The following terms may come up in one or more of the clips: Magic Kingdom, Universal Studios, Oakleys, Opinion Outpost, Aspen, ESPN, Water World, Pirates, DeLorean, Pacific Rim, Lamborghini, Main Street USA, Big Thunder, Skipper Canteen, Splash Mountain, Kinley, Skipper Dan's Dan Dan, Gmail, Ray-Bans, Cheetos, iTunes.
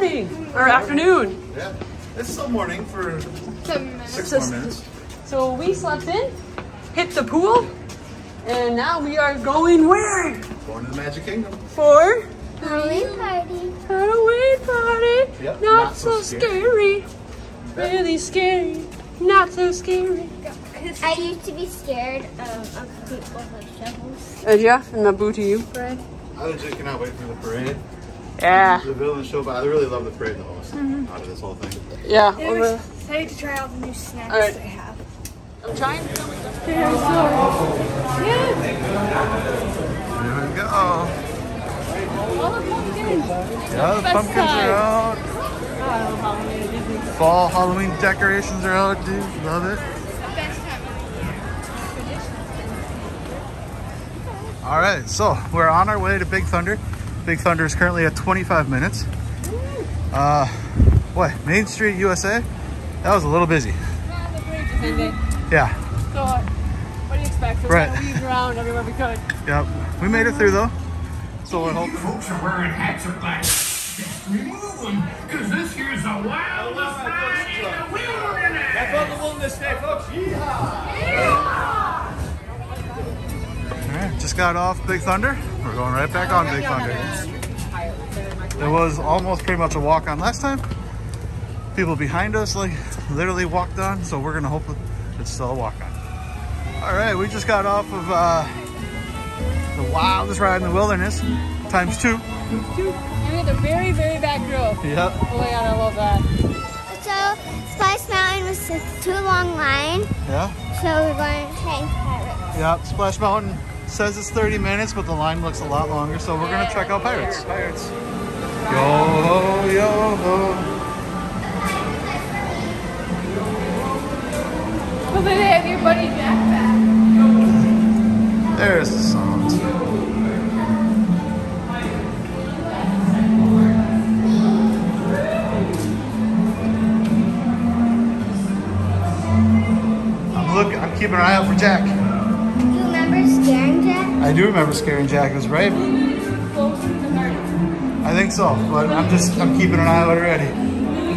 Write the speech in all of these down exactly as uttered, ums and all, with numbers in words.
morning or afternoon. Yeah, it's still morning for six more minutes. So we slept in, hit the pool, and now we are going where? Going to the Magic Kingdom. For? Halloween party. Halloween party. Yep, not, not so scary. scary. Really scary. Not so scary. I used to be scared of um, people with shovels. Uh, yeah, and that boo to you. Right. I legit cannot wait for the parade. Yeah. The villain show, but I really love the parade the most mm-hmm. out of this whole thing. Yeah. I'm really excited to try all the new snacks right. they have. I'm trying. There we go. There we go. All the pumpkins. Yeah, the pumpkins are out. Fall Halloween decorations are out, dude. Love it. All right, so we're on our way to Big Thunder. Big Thunder is currently at twenty-five minutes. Uh, boy, Main Street U S A, that was a little busy. Yeah, the bridge is ending. Yeah. So, what do you expect? We're right. Weaved around everywhere we could. Yep, we made it through though. So we're hoping. Folks are wearing hats or glasses. Just remove them, because this here's a wild ride in the wilderness. That's all the wilderness day, folks. Yeehaw! Yeehaw! Just got off Big Thunder. We're going right back on Big Thunder. It was almost pretty much a walk on last time. People behind us like literally walked on, so we're gonna hope it's still a walk on. All right, we just got off of uh, the wildest ride in the wilderness, times two. Times two. And we had the very, very back row. Yep. Oh my God, I love that. So Splash Mountain was a too long line. Yeah. So we're going to take Pirates. Yep, Splash Mountain. Says it's thirty minutes, but the line looks a lot longer, so we're gonna check out Pirates. Pirates. Yo, yo, ho. Well, they have your buddy backpack. There's the songs. I'm looking. I'm keeping an eye out for Jack. Scaring Jack? I do remember scaring Jack. It was right. I think so, but I'm just I'm keeping an eye out already. We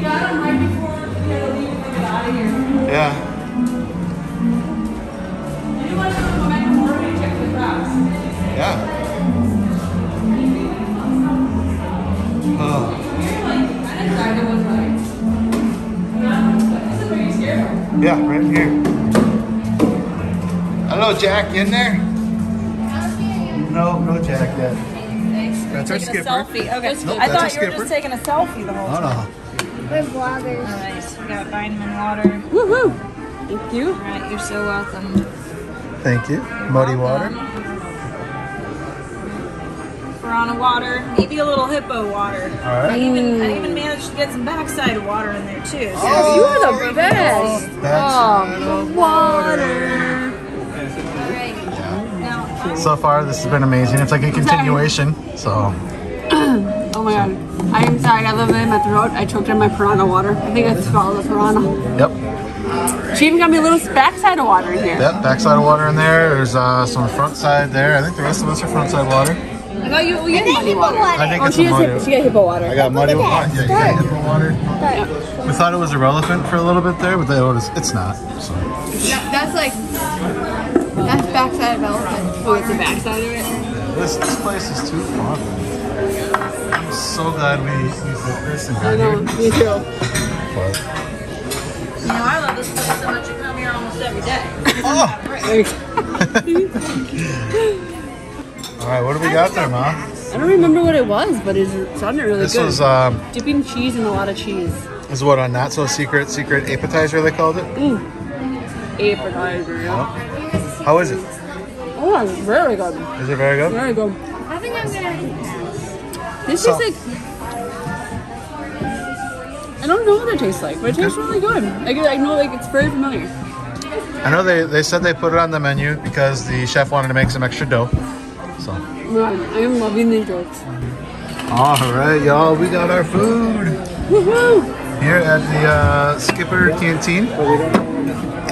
got him right before we had to leave and get out of here. Yeah. Anyone want to go back and forth and check the crowds? Yeah. Oh. I decided it was right. This is where you scared him. Yeah, right here. Hello, Jack, you in there? No, no Jack yet. That's our Skipper. Selfie. Okay. Nope, I thought you were just taking a selfie the whole time. Oh, no. We're vloggers. All right, so we got vitamin water. Woohoo! Thank you. All right, you're so welcome. Thank you. You're Muddy welcome. Water. Piranha water. Maybe a little hippo water. All right. I even, I even managed to get some backside water in there, too. So oh, you are the best. Backside oh, the water. So far, this has been amazing. It's like a continuation, so. Oh my God. I am sorry, I love that in my throat. I choked on my piranha water. I think I swallowed the piranha. Yep. Right. She even got me a little backside of water in here. Yep, backside of water in there. There's uh, some front side there. I think the rest of us are front side water. I got you, we got muddy water. water. I think oh, it's she, muddy. Hip, she got hippo water. I got muddy water. Yeah, you got hippo water. Yeah. We thought it was irrelevant for a little bit there, but they noticed it's not. So. That, that's like... That's backside of elephant. Oh, it's the backside of it? Yeah, this, this place is too fun. I'm so glad we did this and got I know, here. Me too. But. You know, I love this place so much, you come here almost every day. Oh! Alright, what do we got there, Mom? I don't remember what it was, but it sounded really this good. This was um, dipping cheese in a lot of cheese. This is what a not-so-secret secret appetizer, they called it? Ooh. Appetizer, yeah. Yep. How is it? Oh, it's very good. Is it very good? Very good. I think I'm gonna. This so. tastes like. I don't know what it tastes like, but it tastes really good. Like I know, like it's very familiar. I know they they said they put it on the menu because the chef wanted to make some extra dough. So. Man, I am loving these jokes. All right, y'all, we got our food. Woohoo! Here at the uh, Skipper Canteen.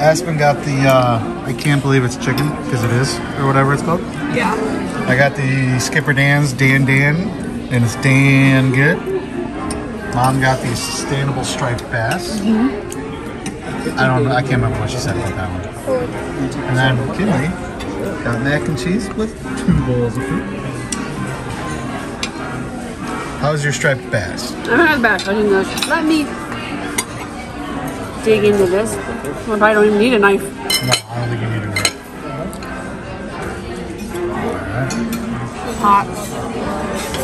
Aspen got the, uh, I can't believe it's chicken, because it is, or whatever it's called. Yeah. I got the Skipper Dan's Dan Dan, and it's Dan good. Mom got these sustainable striped bass. Mm-hmm. I don't know, I can't remember what she said about that one. And then Kinley got mac and cheese with two bowls of fruit. How's your striped bass? I don't have bass. I didn't know. Let me dig into this. Well, I don't even need a knife. No, I don't think you need a knife. Hot.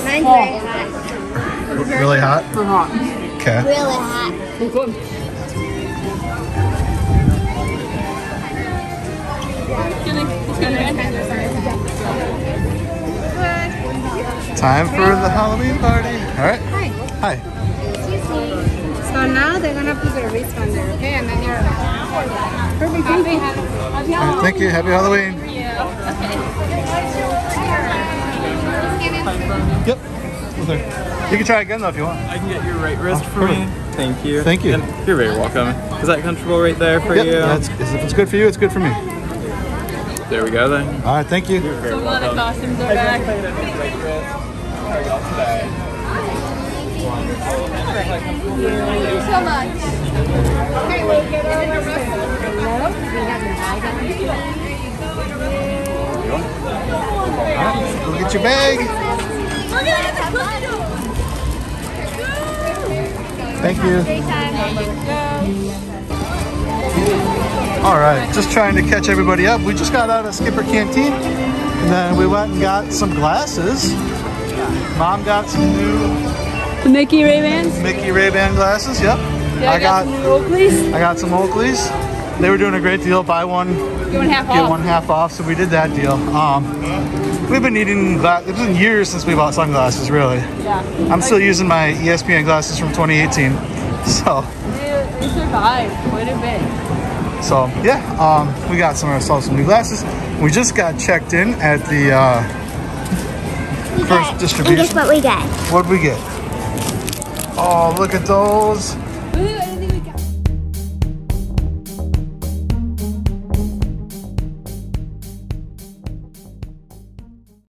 Mine's oh. very hot. Really hot? Or hot. Okay. Really hot. It's good. Time for the Halloween party. Alright. Hi. Hi. So now they're gonna put their wrist on there, okay? And then you're perfect. Happy, happy, happy Halloween. Thank you. Happy Halloween. Yeah. Okay. Yep. You can try again though if you want. I can get your right wrist oh, for me. Thank you. Thank you. And you're very welcome. Is that comfortable right there for yep. you? Yeah, it's, if it's good for you, it's good for me. There we go then. All right, thank you. You're very so welcome. A lot of costumes are back. Thank you so much. Okay, we'll get our wrist. Go get your bag. Thank you. Alright, just trying to catch everybody up. We just got out of Skipper Canteen and then we went and got some glasses. Mom got some new the Mickey Ray-Bans? Mickey Ray-Ban glasses, yep. Yeah, I, I got, got some new Oakleys. I got some Oakleys. They were doing a great deal. Buy one, half get off. one half off, so we did that deal. Um, We've been needing glasses. It's been years since we bought sunglasses, really. Yeah. I'm still using my E S P N glasses from twenty eighteen. So. We survived quite a bit. So, yeah, um, we got some ourselves some new glasses. We just got checked in at the uh, first distribution. And guess what we got? What'd we get? Oh, look at those.